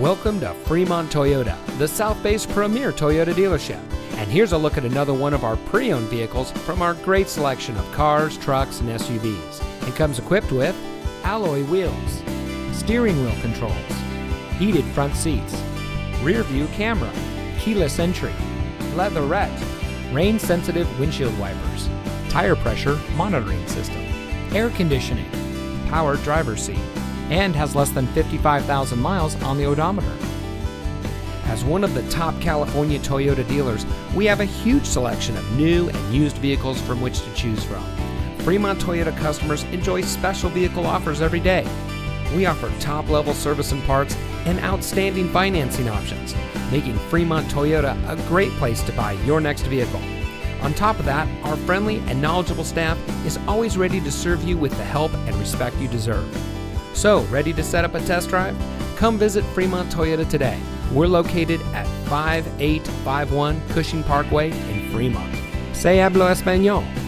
Welcome to Fremont Toyota, the South Bay's premier Toyota dealership. And here's a look at another one of our pre-owned vehicles from our great selection of cars, trucks, and SUVs. It comes equipped with alloy wheels, steering wheel controls, heated front seats, rear view camera, keyless entry, leatherette, rain-sensitive windshield wipers, tire pressure monitoring system, air conditioning, power driver's seat, and has less than 55,000 miles on the odometer. As one of the top California Toyota dealers, we have a huge selection of new and used vehicles from which to choose from. Fremont Toyota customers enjoy special vehicle offers every day. We offer top-level service and parts and outstanding financing options, making Fremont Toyota a great place to buy your next vehicle. On top of that, our friendly and knowledgeable staff is always ready to serve you with the help and respect you deserve. So, ready to set up a test drive? Come visit Fremont Toyota today. We're located at 5851 Cushing Parkway in Fremont. Se hablo español.